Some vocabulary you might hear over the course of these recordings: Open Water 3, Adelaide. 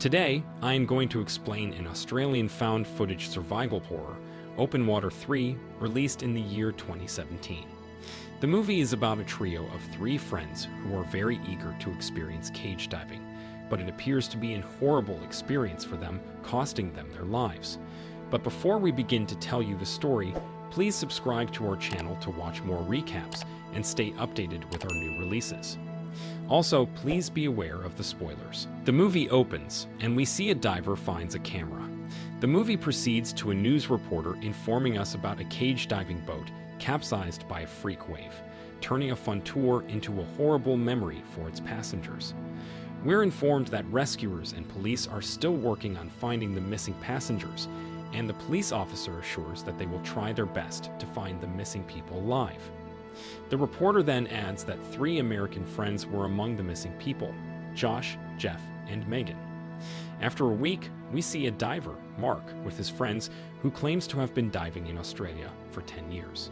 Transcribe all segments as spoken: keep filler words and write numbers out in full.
Today, I am going to explain an Australian found footage survival horror, Open Water three, released in the year twenty seventeen. The movie is about a trio of three friends who are very eager to experience cage diving, but it appears to be a horrible experience for them, costing them their lives. But before we begin to tell you the story, please subscribe to our channel to watch more recaps and stay updated with our new releases. Also, please be aware of the spoilers. The movie opens, and we see a diver finds a camera. The movie proceeds to a news reporter informing us about a cage diving boat capsized by a freak wave, turning a fun tour into a horrible memory for its passengers. We're informed that rescuers and police are still working on finding the missing passengers, and the police officer assures that they will try their best to find the missing people alive. The reporter then adds that three American friends were among the missing people: Josh, Jeff, and Megan. After a week, we see a diver, Mark, with his friends, who claims to have been diving in Australia for ten years.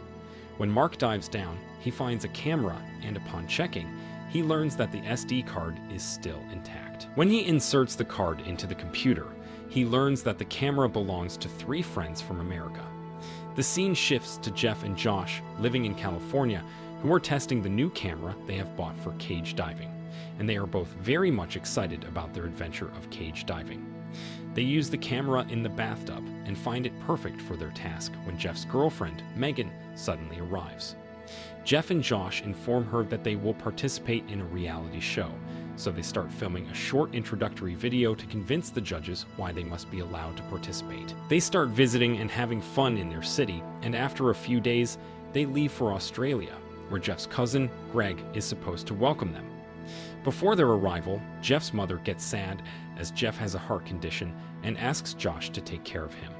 When Mark dives down, he finds a camera, and upon checking, he learns that the S D card is still intact. When he inserts the card into the computer, he learns that the camera belongs to three friends from America. The scene shifts to Jeff and Josh, living in California, who are testing the new camera they have bought for cage diving, and they are both very much excited about their adventure of cage diving. They use the camera in the bathtub and find it perfect for their task when Jeff's girlfriend, Megan, suddenly arrives. Jeff and Josh inform her that they will participate in a reality show, so they start filming a short introductory video to convince the judges why they must be allowed to participate. They start visiting and having fun in their city, and after a few days, they leave for Australia, where Jeff's cousin, Greg, is supposed to welcome them. Before their arrival, Jeff's mother gets sad as Jeff has a heart condition and asks Josh to take care of him.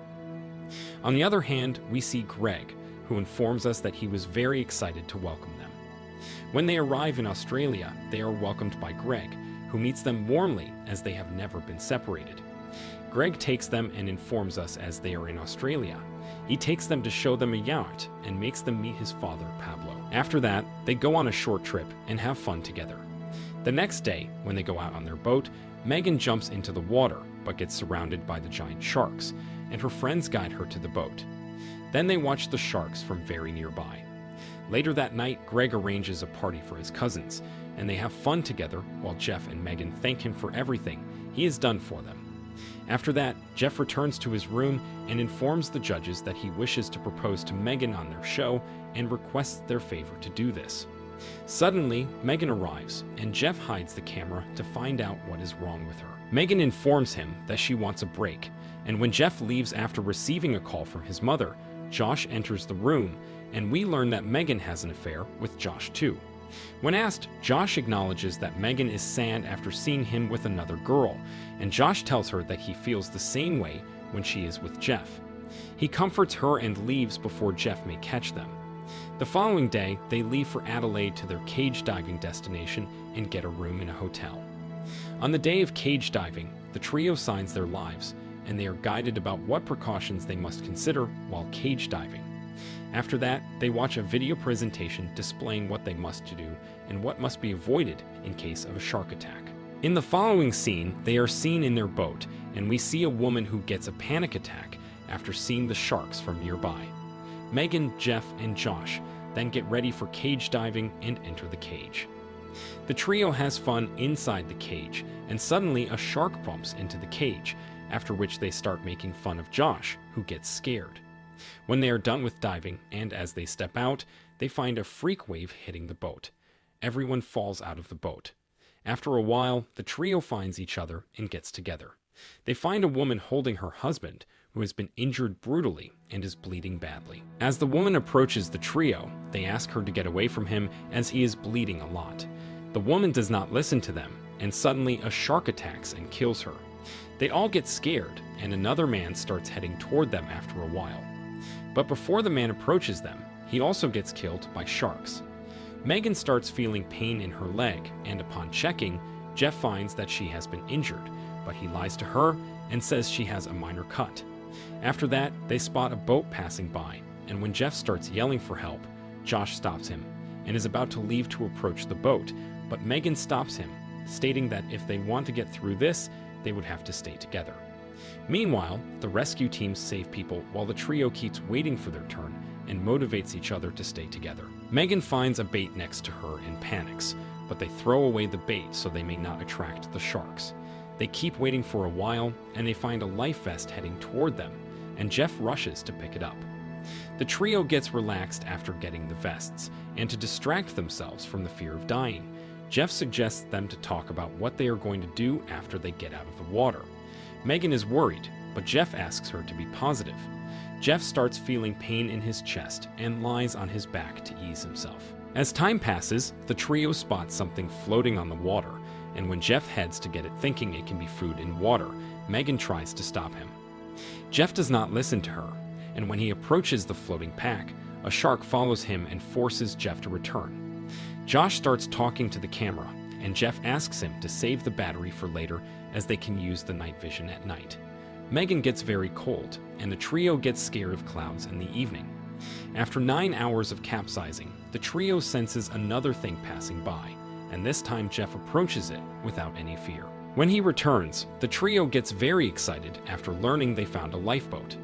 On the other hand, we see Greg, who informs us that he was very excited to welcome them. When they arrive in Australia, they are welcomed by Greg, who meets them warmly as they have never been separated. Greg takes them and informs us as they are in Australia. He takes them to show them a yacht and makes them meet his father, Pablo. After that, they go on a short trip and have fun together. The next day, when they go out on their boat, Megan jumps into the water but gets surrounded by the giant sharks, and her friends guide her to the boat. Then they watch the sharks from very nearby. Later that night, Greg arranges a party for his cousins, and they have fun together while Jeff and Megan thank him for everything he has done for them. After that, Jeff returns to his room and informs the judges that he wishes to propose to Megan on their show and requests their favor to do this. Suddenly, Megan arrives, and Jeff hides the camera to find out what is wrong with her. Megan informs him that she wants a break, and when Jeff leaves after receiving a call from his mother, Josh enters the room, and we learn that Megan has an affair with Josh too. When asked, Josh acknowledges that Megan is sad after seeing him with another girl, and Josh tells her that he feels the same way when she is with Jeff. He comforts her and leaves before Jeff may catch them. The following day, they leave for Adelaide to their cage diving destination and get a room in a hotel. On the day of cage diving, the trio signs their lives, and they are guided about what precautions they must consider while cage diving. After that, they watch a video presentation displaying what they must do and what must be avoided in case of a shark attack. In the following scene, they are seen in their boat, and we see a woman who gets a panic attack after seeing the sharks from nearby. Megan, Jeff, and Josh then get ready for cage diving and enter the cage. The trio has fun inside the cage, and suddenly a shark bumps into the cage, after which they start making fun of Josh, who gets scared. When they are done with diving, and as they step out, they find a freak wave hitting the boat. Everyone falls out of the boat. After a while, the trio finds each other and gets together. They find a woman holding her husband, who has been injured brutally and is bleeding badly. As the woman approaches the trio, they ask her to get away from him as he is bleeding a lot. The woman does not listen to them, and suddenly a shark attacks and kills her. They all get scared, and another man starts heading toward them after a while. But before the man approaches them, he also gets killed by sharks. Megan starts feeling pain in her leg, and upon checking, Jeff finds that she has been injured, but he lies to her and says she has a minor cut. After that, they spot a boat passing by, and when Jeff starts yelling for help, Josh stops him and is about to leave to approach the boat, but Megan stops him, stating that if they want to get through this, they would have to stay together. Meanwhile, the rescue teams save people while the trio keeps waiting for their turn and motivates each other to stay together. Megan finds a bait next to her and panics, but they throw away the bait so they may not attract the sharks. They keep waiting for a while, and they find a life vest heading toward them, and Jeff rushes to pick it up. The trio gets relaxed after getting the vests, and to distract themselves from the fear of dying, Jeff suggests them to talk about what they are going to do after they get out of the water. Megan is worried, but Jeff asks her to be positive. Jeff starts feeling pain in his chest and lies on his back to ease himself. As time passes, the trio spots something floating on the water, and when Jeff heads to get it thinking it can be food and water, Megan tries to stop him. Jeff does not listen to her, and when he approaches the floating pack, a shark follows him and forces Jeff to return. Josh starts talking to the camera, and Jeff asks him to save the battery for later as they can use the night vision at night. Megan gets very cold, and the trio gets scared of clouds in the evening. After nine hours of capsizing, the trio senses another thing passing by, and this time Jeff approaches it without any fear. When he returns, the trio gets very excited after learning they found a lifeboat.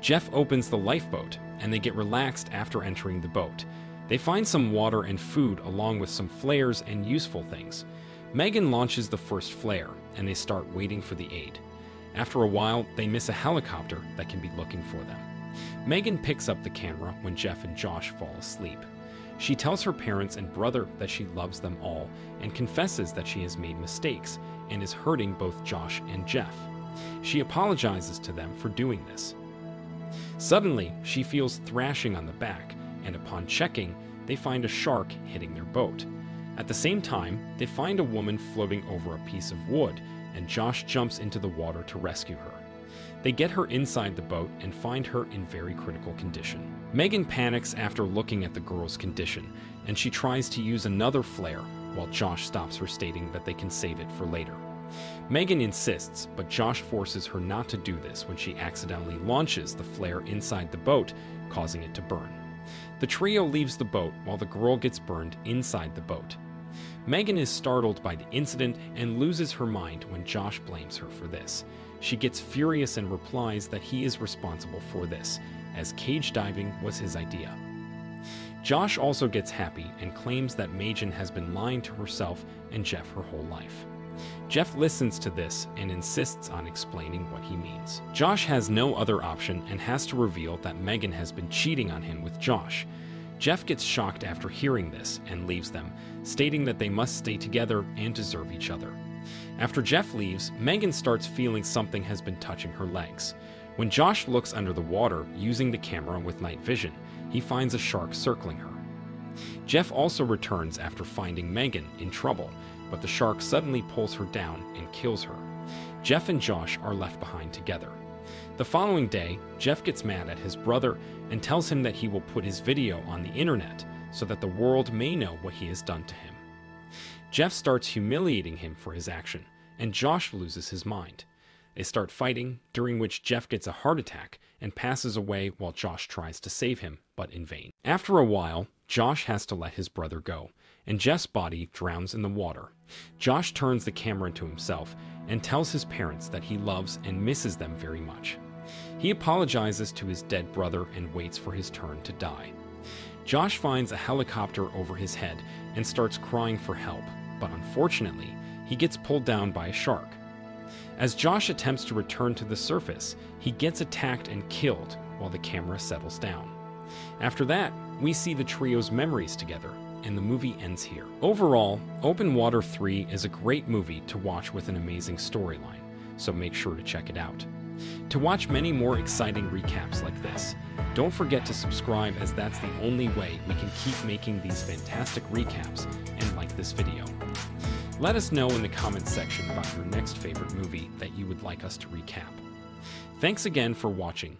Jeff opens the lifeboat, and they get relaxed after entering the boat. They find some water and food along with some flares and useful things. Megan launches the first flare, and they start waiting for the aid. After a while, they miss a helicopter that can be looking for them. Megan picks up the camera when Jeff and Josh fall asleep. She tells her parents and brother that she loves them all and confesses that she has made mistakes and is hurting both Josh and Jeff. She apologizes to them for doing this. Suddenly, she feels thrashing on the back, and upon checking, they find a shark hitting their boat. At the same time, they find a woman floating over a piece of wood, and Josh jumps into the water to rescue her. They get her inside the boat and find her in very critical condition. Megan panics after looking at the girl's condition, and she tries to use another flare while Josh stops her, stating that they can save it for later. Megan insists, but Josh forces her not to do this when she accidentally launches the flare inside the boat, causing it to burn. The trio leaves the boat while the girl gets burned inside the boat. Megan is startled by the incident and loses her mind when Josh blames her for this. She gets furious and replies that he is responsible for this, as cage diving was his idea. Josh also gets happy and claims that Megan has been lying to herself and Jeff her whole life. Jeff listens to this and insists on explaining what he means. Josh has no other option and has to reveal that Megan has been cheating on him with Josh. Jeff gets shocked after hearing this and leaves them, stating that they must stay together and deserve each other. After Jeff leaves, Megan starts feeling something has been touching her legs. When Josh looks under the water using the camera with night vision, he finds a shark circling her. Jeff also returns after finding Megan in trouble, but the shark suddenly pulls her down and kills her. Jeff and Josh are left behind together. The following day, Jeff gets mad at his brother and tells him that he will put his video on the internet so that the world may know what he has done to him. Jeff starts humiliating him for his action, and Josh loses his mind. They start fighting, during which Jeff gets a heart attack and passes away while Josh tries to save him, but in vain. After a while, Josh has to let his brother go, and Jeff's body drowns in the water. Josh turns the camera to himself and tells his parents that he loves and misses them very much. He apologizes to his dead brother and waits for his turn to die. Josh finds a helicopter over his head and starts crying for help, but unfortunately, he gets pulled down by a shark. As Josh attempts to return to the surface, he gets attacked and killed while the camera settles down. After that, we see the trio's memories together, and the movie ends here. Overall, Open Water three is a great movie to watch with an amazing storyline, so make sure to check it out. To watch many more exciting recaps like this, don't forget to subscribe, as that's the only way we can keep making these fantastic recaps, and like this video. Let us know in the comments section about your next favorite movie that you would like us to recap. Thanks again for watching,